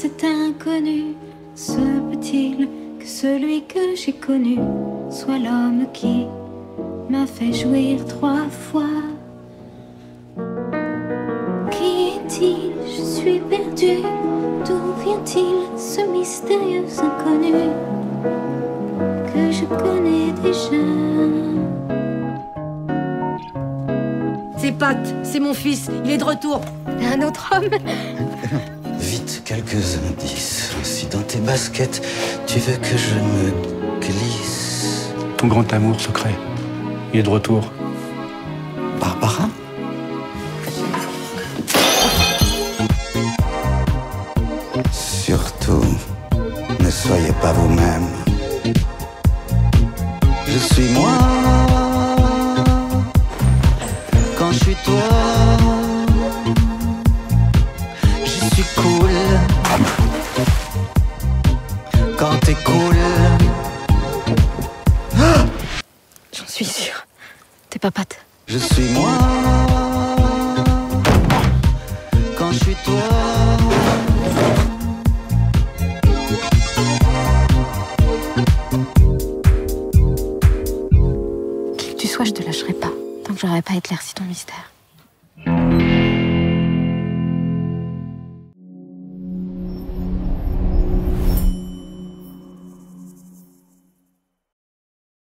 cet inconnu se peut-il que celui que j'ai connu soit l'homme qui m'a fait jouir 3 fois? Qui est-il? Je suis perdue. D'où vient-il ce mystérieux inconnu que je connais déjà? C'est Pat, c'est mon fils, il est de retour. Un autre homme? Vite, quelques indices. Si dans tes baskets, tu veux que je me glisse. Ton grand amour secret, il est de retour. Barbara? Surtout, ne soyez pas vous-même. Je suis moi quand je suis toi. Je suis cool quand t'es cool. Ah, j'en suis sûre. T'es pas Pat. Je suis moi quand je suis toi. Qui que tu sois, je te lâcherai pas tant que j'aurai pas éclairci ton mystère.